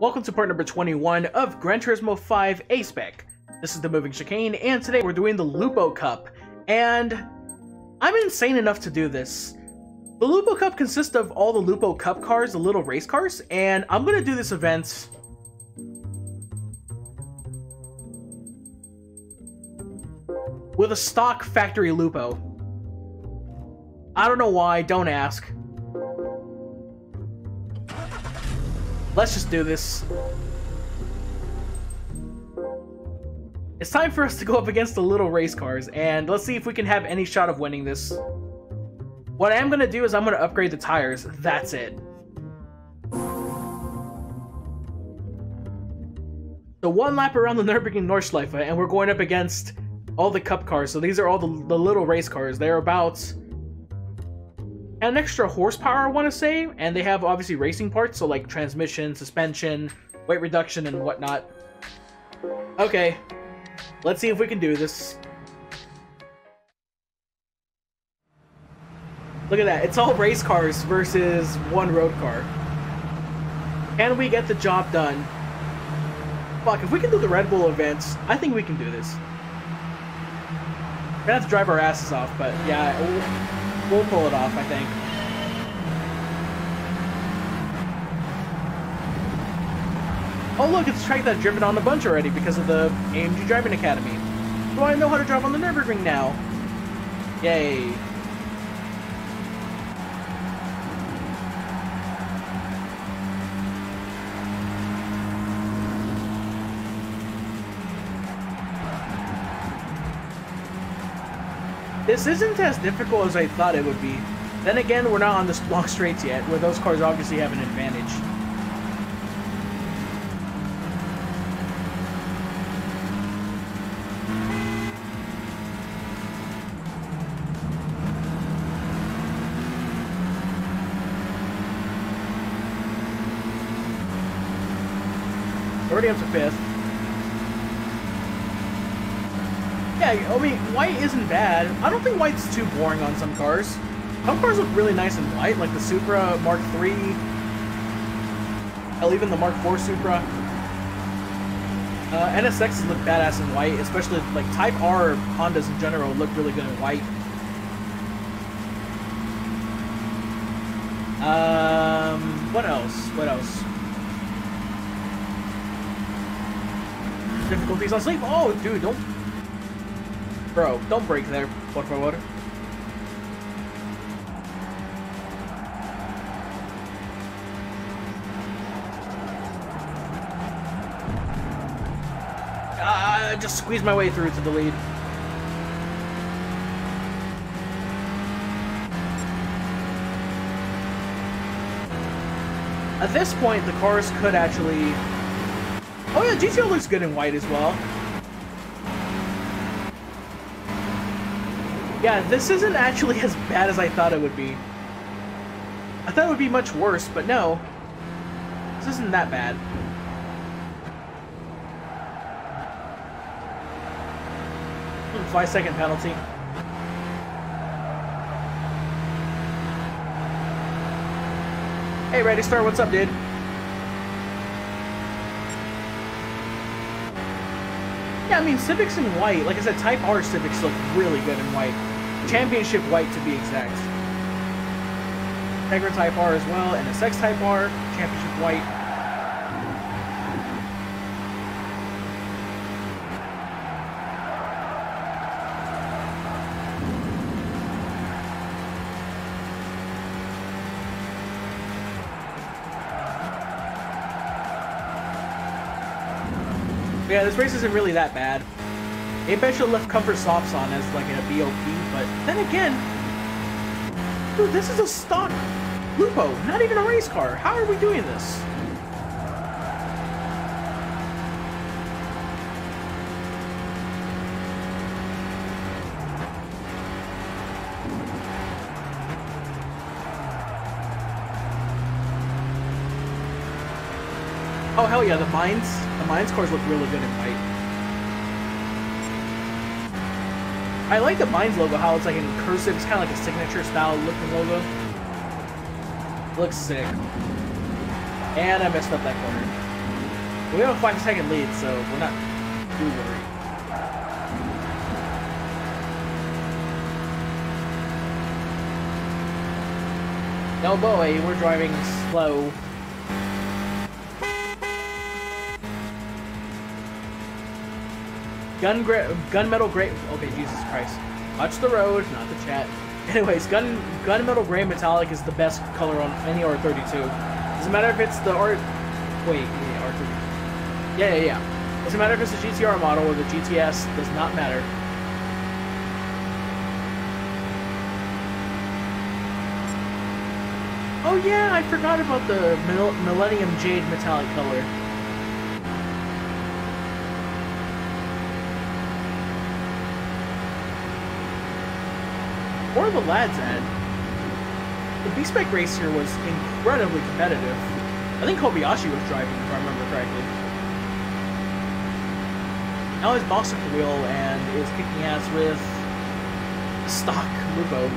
Welcome to part number 21 of Gran Turismo 5 A-Spec. This is the Moving Chicane, and today we're doing the Lupo Cup. And I'm insane enough to do this. The Lupo Cup consists of all the Lupo Cup cars, the little race cars, and I'm gonna do this event. With a stock factory Lupo. I don't know why, don't ask. Let's just do this. It's time for us to go up against the little race cars, and let's see if we can have any shot of winning this. What I am going to do is I'm going to upgrade the tires. That's it. So one lap around the Nürburgring Nordschleife, and we're going up against all the cup cars. So these are all the little race cars. They're about an extra horsepower, I want to say, and they have obviously racing parts, so like transmission, suspension, weight reduction, and whatnot. Okay, let's see if we can do this. Look at that, it's all race cars versus one road car. Can we get the job done? Fuck, if we can do the Red Bull events, I think we can do this. We're gonna have to drive our asses off, but yeah, we'll pull it off, I think. Oh look, it's a track that I've driven on a bunch already because of the AMG Driving Academy. So I know how to drive on the Nürburgring now. Yay. This isn't as difficult as I thought it would be. Then again, we're not on the long straights yet, where those cars obviously have an advantage. Already up to fifth. Yeah, I mean, white isn't bad. I don't think white's too boring on some cars. Some cars look really nice in white, like the Supra, Mark III, hell, even the Mark IV Supra. NSXs look badass in white, especially like Type R Hondas in general look really good in white. What else? What else? Difficulties on sleep? Oh, dude, don't... Bro, don't break there, por favor. I just squeezed my way through to the lead. At this point, the cars could actually... Oh yeah, GTO looks good in white as well. Yeah, this isn't actually as bad as I thought it would be. I thought it would be much worse, but no. This isn't that bad. Hmm, 5-second penalty. Hey, Ready Star, what's up, dude? Yeah, I mean, Civics in white, like I said, Type R Civics look really good in white. Championship white, to be exact. Integra Type R as well, NSX Type R, Championship white. But yeah, this race isn't really that bad. Maybe I should have left comfort softs on as like a BOP, but then again, dude, this is a stock Lupo, not even a race car. How are we doing this? Oh hell yeah, the Minds. The Minds cars look really good in white. I like the Minds logo, how it's like in cursive, it's kind of like a signature style looking logo. Looks sick. And I messed up that corner. We have a 5-second lead, so we're not too worried. No boy, we're driving slow. Gunmetal gray. Okay, Jesus Christ. Watch the road, not the chat. Anyways, gunmetal gray metallic is the best color on any R32. Doesn't matter if it's the R32. Yeah. Doesn't matter if it's the GTR model or the GTS. Does not matter. Oh yeah, I forgot about the Millennium Jade metallic color. Where are the lads at? The B-Spec race here was incredibly competitive. I think Kobayashi was driving, if I remember correctly. Now he's boss at the wheel and is kicking ass with stock Lupo.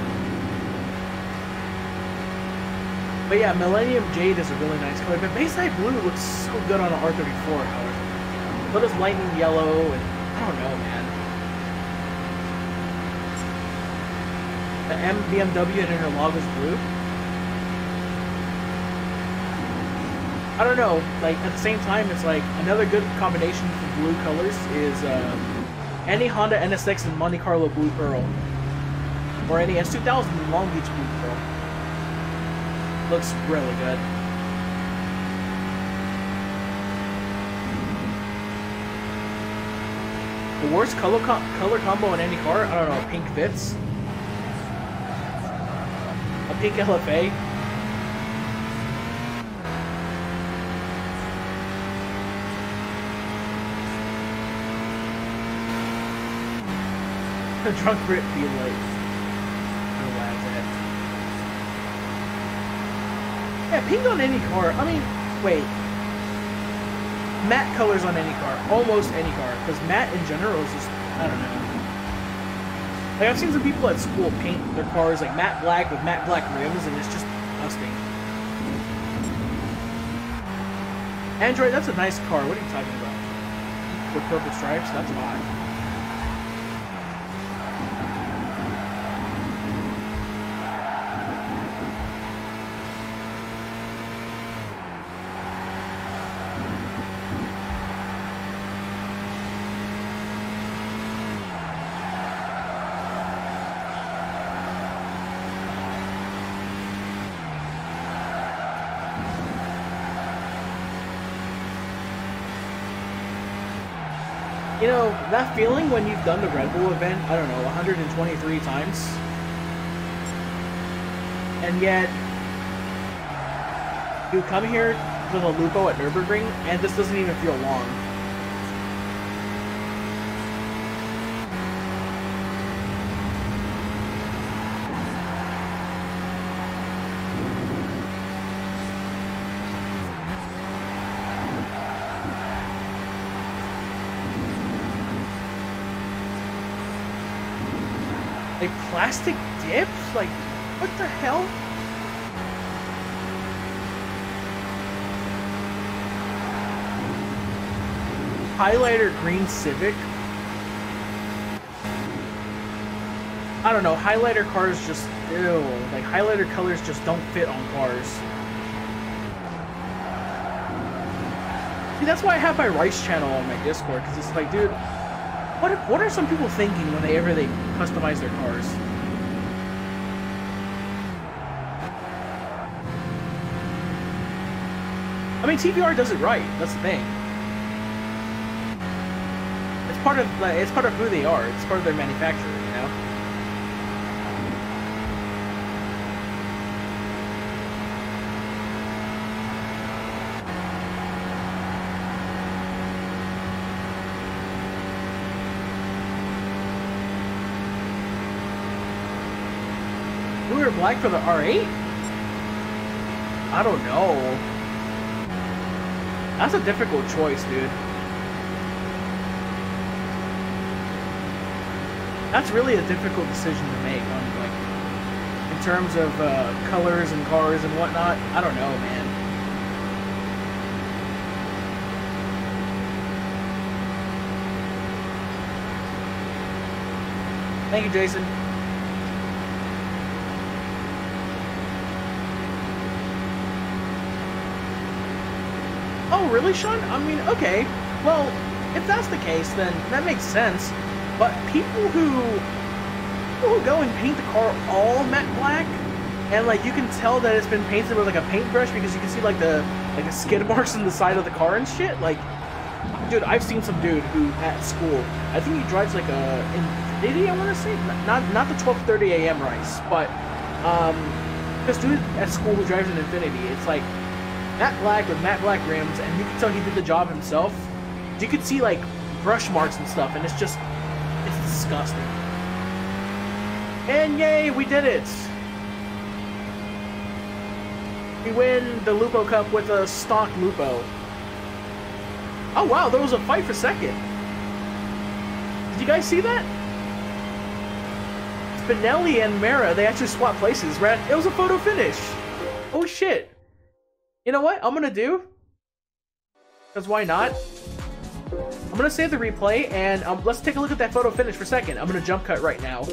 But yeah, Millennium Jade is a really nice color, but Baseside Blue looks so good on an R34, however. So does Lightning Yellow, and I don't know, man. The BMW and Interlagos Blue? I don't know, like, at the same time, it's like, another good combination for blue colors is, any Honda NSX and Monte Carlo Blue Pearl. Or any S2000 and Long Beach Blue Pearl. Looks really good. The worst color combo in any car? I don't know, pink fits? Pink LFA. The drunk Brit be like, yeah, pink on any car. I mean, wait. Matte colors on any car, almost any car, because matte in general is just, I don't know. Like, I've seen some people at school paint their cars like matte black with matte black rims, and it's just disgusting. Android, that's a nice car. What are you talking about? With purple stripes? That's a lot. You know, that feeling when you've done the Red Bull event, I don't know, 123 times. And yet, you come here to the Lupo at Nürburgring, and this doesn't even feel long. Plastic dips? Like, what the hell? Highlighter green Civic? I don't know, highlighter cars just, ew. Like, highlighter colors just don't fit on cars. See, that's why I have my Rice channel on my Discord, because it's like, dude, what are some people thinking when they customize their cars? I mean, TVR does it right. That's the thing. It's part of who they are. It's part of their manufacturer, you know. Black for the R8? I don't know. That's a difficult choice, dude. That's really a difficult decision to make on, like, in terms of colors and cars and whatnot. I don't know, man. Thank you, Jason. Oh, really, Sean? I mean, okay. Well, if that's the case, then that makes sense. But people who go and paint the car all matte black, and like you can tell that it's been painted with like a paintbrush because you can see like the skid marks on the side of the car and shit. Like, dude, I've seen some dude who at school, I think he drives like a Infiniti, I want to say, not the 12:30 a.m. race, but this dude at school who drives an Infiniti, it's like matte black with matte black rims, and you can tell he did the job himself. You could see like brush marks and stuff, and it's just, it's disgusting. And yay, we did it! We win the Lupo Cup with a stock Lupo. Oh wow, there was a fight for second. Did you guys see that? Spinelli and Mera, they actually swapped places. It was a photo finish. Oh shit. You know what I'm gonna do? Because why not? I'm gonna save the replay and let's take a look at that photo finish for a second. I'm gonna jump cut right now.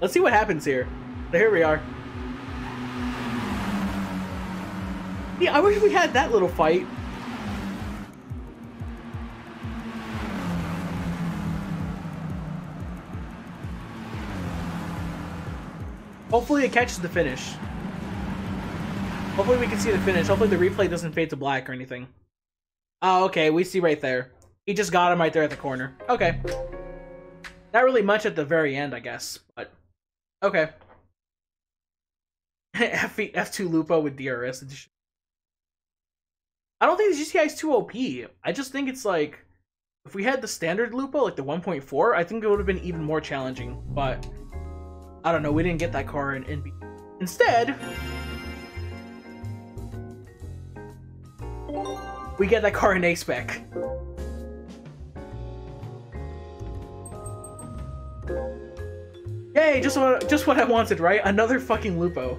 Let's see what happens here. Here we are. Yeah, I wish we had that little fight. Hopefully it catches the finish. Hopefully we can see the finish. Hopefully the replay doesn't fade to black or anything. Oh, okay, we see right there. He just got him right there at the corner. Okay. Not really much at the very end, I guess, but okay. F2 Lupo with DRS edition. I don't think the GTI is too OP. I just think it's like, if we had the standard Lupo, like the 1.4, I think it would have been even more challenging, but I don't know, we didn't get that car in NB. Instead, we get that car in A-Spec. Yay, just what I wanted, right? Another fucking Lupo.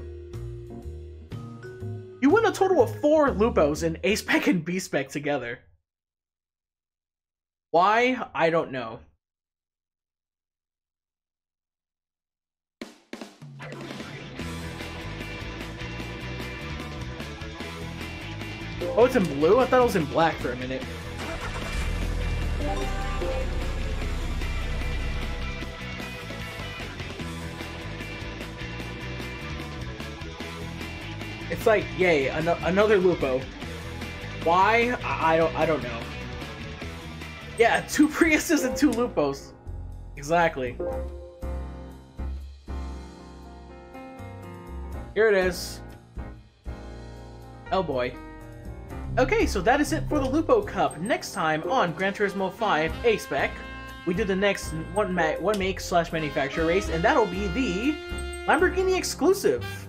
You win a total of 4 Lupos in A-Spec and B-Spec together. Why? I don't know. Oh, it's in blue? I thought it was in black for a minute. It's like, yay, another Lupo. Why? I don't know. Yeah, 2 Priuses and 2 Lupos. Exactly. Here it is. Oh boy. Okay, so that is it for the Lupo Cup. Next time on Gran Turismo 5 A-Spec, we do the next one make/manufacturer race, and that'll be the Lamborghini exclusive.